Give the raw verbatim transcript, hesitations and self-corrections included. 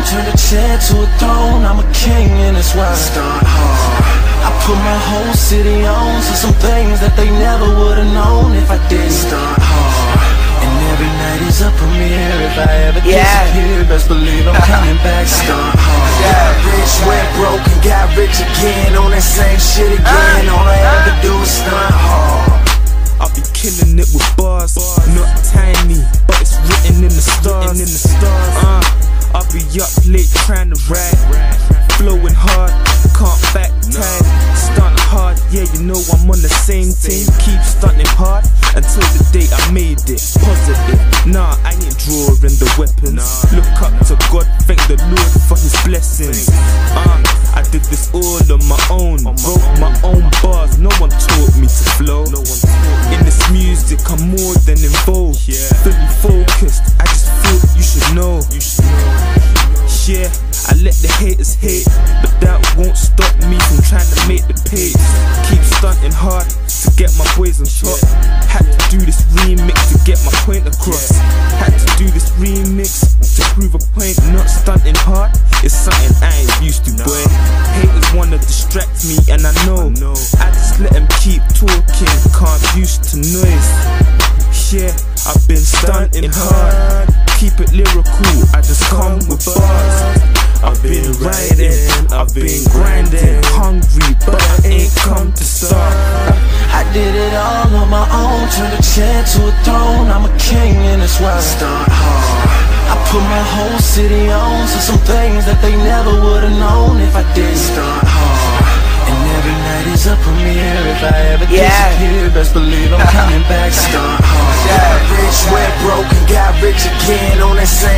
Don't turn a chair to a throne, I'm a king and that's why I start hard. I put my whole city on to some things that they never would've known if I didn't start hard. And every night is a premiere, if I ever disappear, best believe I'm coming back. Start hard. Got rich, went broke and got rich again, on that same shit again, all I ever do is start hard. I be killing it with bars, not tiny, but it's written in the stars. Uh. I be up late trying to ride, flowing hard, can't back time. Stunt hard, yeah, you know I'm on the same team. Keep stunting hard until the day I made it positive. Nah, I ain't drawing the weapons. Look up to God, thank the Lord for his blessings. uh, I did this all on my own, wrote my own bars, no one taught me to flow. In this music I'm more than involved, fully focused, I just thought you should know. Yeah, I let the haters hate, but that won't stop me from trying to make the pace. Keep stunting hard to get my boys on top. Had to do this remix to get my point across. Had to do this remix to prove a point. Not stunting hard, it's something I ain't used to, boy. Haters wanna distract me and I know, I just let them keep talking, can't used to noise. Yeah, I've been stunting hard, keep it lyrical, I just come with bars. I've been riding, I've been grinding, hungry but I ain't come to stop. I did it all on my own, turned a chair to a throne, I'm a king and that's why I start hard. I put my whole city on to some things that they never would've known if I didn't start hard. And every night is a premiere, if I ever disappear, best believe I'm coming back. Start hard. Got rich, went broke and got rich again, on that same